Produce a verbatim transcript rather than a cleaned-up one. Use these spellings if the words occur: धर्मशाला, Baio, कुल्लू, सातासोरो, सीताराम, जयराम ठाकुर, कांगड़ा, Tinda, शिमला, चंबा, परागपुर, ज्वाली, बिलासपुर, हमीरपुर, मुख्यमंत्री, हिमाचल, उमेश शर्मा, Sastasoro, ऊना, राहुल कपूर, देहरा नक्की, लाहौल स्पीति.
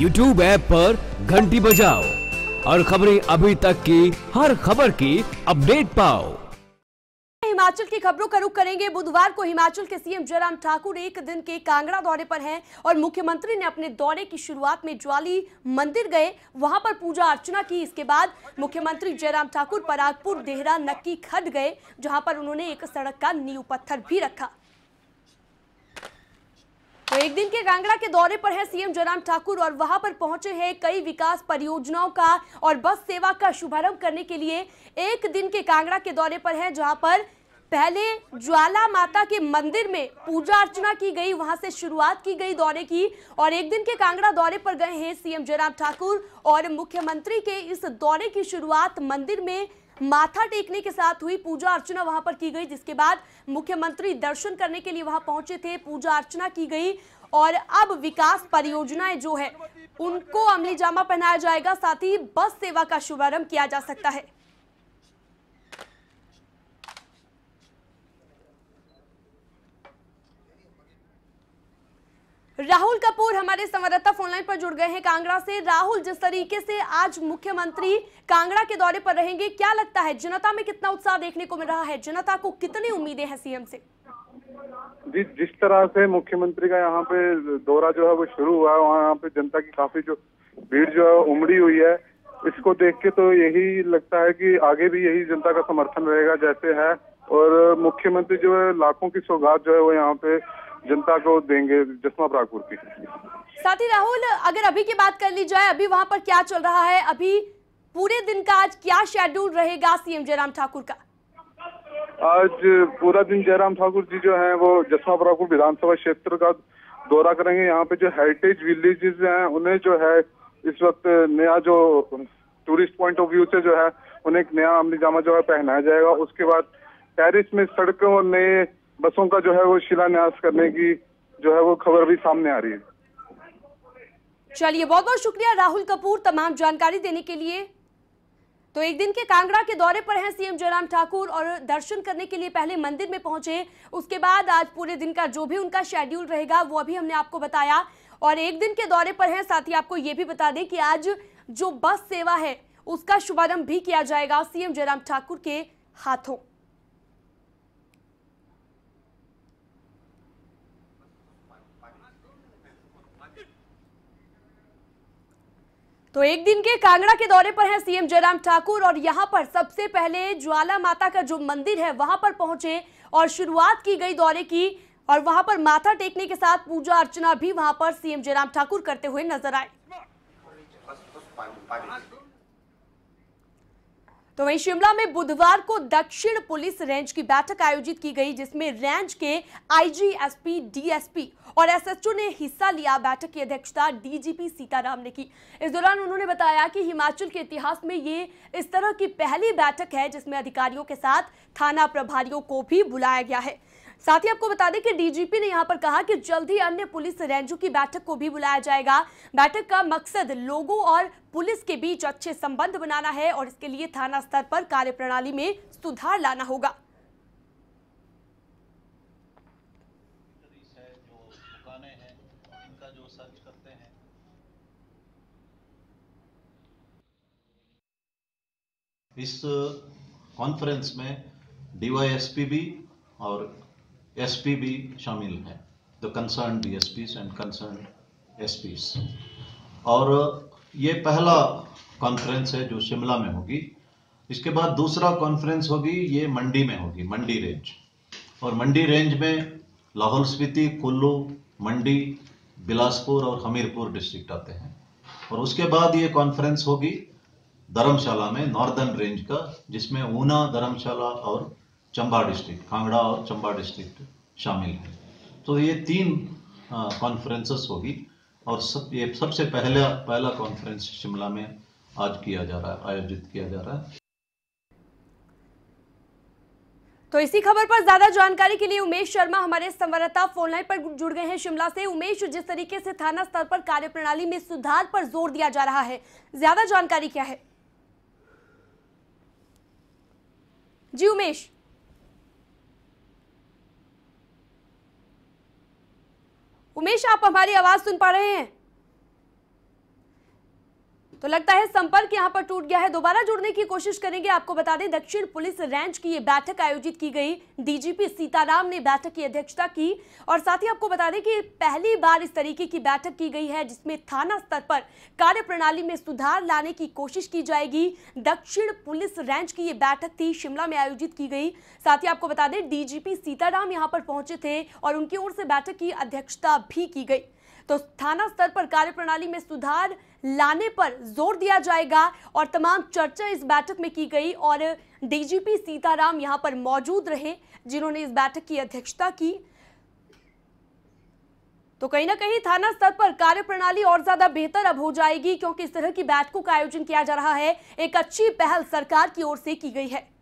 YouTube app पर घंटी बजाओ और खबरें अभी तक की हर खबर की अपडेट पाओ। हिमाचल की खबरों का रुख करेंगे। बुधवार को हिमाचल के सीएम जयराम ठाकुर एक दिन के कांगड़ा दौरे पर हैं और मुख्यमंत्री ने अपने दौरे की शुरुआत में ज्वाली मंदिर गए, वहां पर पूजा अर्चना की। इसके बाद मुख्यमंत्री जयराम ठाकुर परागपुर देहरा नक्की खड्ड गए, जहां पर उन्होंने एक सड़क का नींव पत्थर भी रखा। तो एक दिन के कांगड़ा के दौरे पर है सीएम जयराम ठाकुर और वहां पर पहुंचे हैं कई विकास परियोजनाओं का और बस सेवा का शुभारंभ करने के लिए। एक दिन के कांगड़ा के दौरे पर है, जहां पर पहले ज्वाला माता के मंदिर में पूजा अर्चना की गई, वहां से शुरुआत की गई दौरे की। और एक दिन के कांगड़ा दौरे पर गए हैं सीएम जयराम ठाकुर और मुख्यमंत्री के इस दौरे की शुरुआत मंदिर में माथा टेकने के साथ हुई। पूजा अर्चना वहां पर की गई, जिसके बाद मुख्यमंत्री दर्शन करने के लिए वहां पहुंचे थे, पूजा अर्चना की गई। और अब विकास परियोजनाएं जो है उनको अमली जामा पहनाया जाएगा, साथ ही बस सेवा का शुभारंभ किया जा सकता है। राहुल कपूर हमारे संवाददाता फोनलाइन पर जुड़ गए हैं कांगड़ा से। राहुल, जिस तरीके से आज मुख्यमंत्री कांगड़ा के दौरे पर रहेंगे, क्या लगता है जनता में कितना उत्साह देखने को मिल रहा है, जनता को कितनी उम्मीदें हैं सीएम से? जी, जिस तरह से मुख्यमंत्री का यहाँ पे दौरा जो है वो शुरू हुआ है, वहाँ यहाँ पे जनता की काफी जो भीड़ जो है उमड़ी हुई है, इसको देख के तो यही लगता है की आगे भी यही जनता का समर्थन रहेगा जैसे है। और मुख्यमंत्री जो है लाखों की सौगात जो है वो यहाँ पे जनता को देंगे जसमा परागपुर की। साथ ही राहुल, अगर अभी की बात कर ली जाए, अभी वहां पर क्या चल रहा है, अभी पूरे दिन का आज क्या शेड्यूल रहेगा सीएम जयराम ठाकुर का? आज पूरा दिन जयराम ठाकुर जी जो है वो जसमा परागपुर विधानसभा क्षेत्र का दौरा करेंगे। यहाँ पे जो हेरिटेज विलेजेस हैं उन्हें जो है इस वक्त नया जो टूरिस्ट पॉइंट ऑफ व्यू से जो है उन्हें एक नया अमली जामा जो है पहनाया जाएगा। उसके बाद टेरिस में सड़कों और नए बसों का जो है वो शिलान्यास करने की जो है वो खबर भी सामने आ रही है। चलिए, बहुत बहुत शुक्रिया राहुल कपूर तमाम जानकारी देने के लिए। तो एक दिन के कांगड़ा के दौरे पर हैं सीएम जयराम ठाकुर और दर्शन करने के लिए पहले मंदिर में पहुंचे, उसके बाद आज पूरे दिन का जो भी उनका शेड्यूल रहेगा वो अभी हमने आपको बताया। और एक दिन के दौरे पर हैं, साथ ही आपको ये भी बता दें कि आज जो बस सेवा है उसका शुभारंभ भी किया जाएगा सीएम जयराम ठाकुर के हाथों। तो एक दिन के कांगड़ा के दौरे पर हैं सीएम जयराम ठाकुर और यहाँ पर सबसे पहले ज्वाला माता का जो मंदिर है वहां पर पहुंचे और शुरुआत की गई दौरे की। और वहां पर माथा टेकने के साथ पूजा अर्चना भी वहां पर सीएम जयराम ठाकुर करते हुए नजर आए। तो वहीं शिमला में बुधवार को दक्षिण पुलिस रेंज की बैठक आयोजित की गई, जिसमें रेंज के आईजी, एसपी, डीएसपी और एसएचओ ने हिस्सा लिया। बैठक की अध्यक्षता डीजीपी सीताराम ने की। इस दौरान उन्होंने बताया कि हिमाचल के इतिहास में ये इस तरह की पहली बैठक है जिसमें अधिकारियों के साथ थाना प्रभारियों को भी बुलाया गया है। साथ ही आपको बता दें कि डीजीपी ने यहां पर कहा कि जल्द ही अन्य पुलिस रेंजों की बैठक को भी बुलाया जाएगा। बैठक का मकसद लोगों और पुलिस के बीच अच्छे संबंध बनाना है और इसके लिए थाना स्तर पर कार्यप्रणाली में सुधार लाना होगा। इस कॉन्फ्रेंस में डीवाईएसपी भी और एसपी भी शामिल हैं, the concern DSPs and concern SPs. और ये पहला कॉन्फ्रेंस है जो शिमला में होगी। इसके बाद दूसरा कॉन्फ्रेंस होगी, ये मंडी में होगी, मंडी रेंज। और मंडी रेंज में लाहौल स्पीति, कुल्लू, मंडी, बिलासपुर और हमीरपुर डिस्ट्रिक्ट आते हैं। और उसके बाद ये कॉन्फ्रेंस होगी धर्मशाला में, नॉर्दर्न रेंज का, जिसमें ऊना, धर्मशाला और चंबा डिस्ट्रिक्ट, कांगड़ा और चंबा डिस्ट्रिक्ट शामिल है। तो ये तीन कॉन्फ्रेंसेस होगी और सब ये सबसे पहला पहला कॉन्फ्रेंस शिमला में आज किया जा रहा है, आयोजित किया जा रहा है। तो इसी खबर पर ज्यादा जानकारी के लिए उमेश शर्मा हमारे संवाददाता फोनलाइन पर जुड़ गए हैं शिमला से। उमेश, जिस तरीके से थाना स्तर पर कार्यप्रणाली में सुधार पर जोर दिया जा रहा है, ज्यादा जानकारी क्या है? जी उमेश। उमेश, आप हमारी आवाज सुन पा रहे हैं? तो लगता है संपर्क यहाँ पर टूट गया है। दोबारा जुड़ने की कोशिश करेंगे। आपको बता दें दक्षिण पुलिस रेंज की ये बैठक आयोजित की गई, डीजीपी सीताराम ने बैठक की अध्यक्षता की और साथ ही आपको बता दें कि पहली बार इस तरीके की बैठक की गई है जिसमें थाना स्तर पर कार्यप्रणाली में सुधार लाने की कोशिश की जाएगी। दक्षिण पुलिस रेंज की ये बैठक थी, शिमला में आयोजित की गई। साथ ही आपको बता दें डीजीपी सीताराम यहाँ पर पहुंचे थे और उनकी ओर से बैठक की अध्यक्षता भी की गई। तो थाना स्तर पर कार्यप्रणाली में सुधार लाने पर जोर दिया जाएगा और तमाम चर्चा इस बैठक में की गई और डीजीपी सीताराम यहां पर मौजूद रहे जिन्होंने इस बैठक की अध्यक्षता की। तो कहीं ना कहीं थाना स्तर पर कार्यप्रणाली और ज्यादा बेहतर अब हो जाएगी क्योंकि इस तरह की बैठकों का आयोजन किया जा रहा है। एक अच्छी पहल सरकार की ओर से की गई है।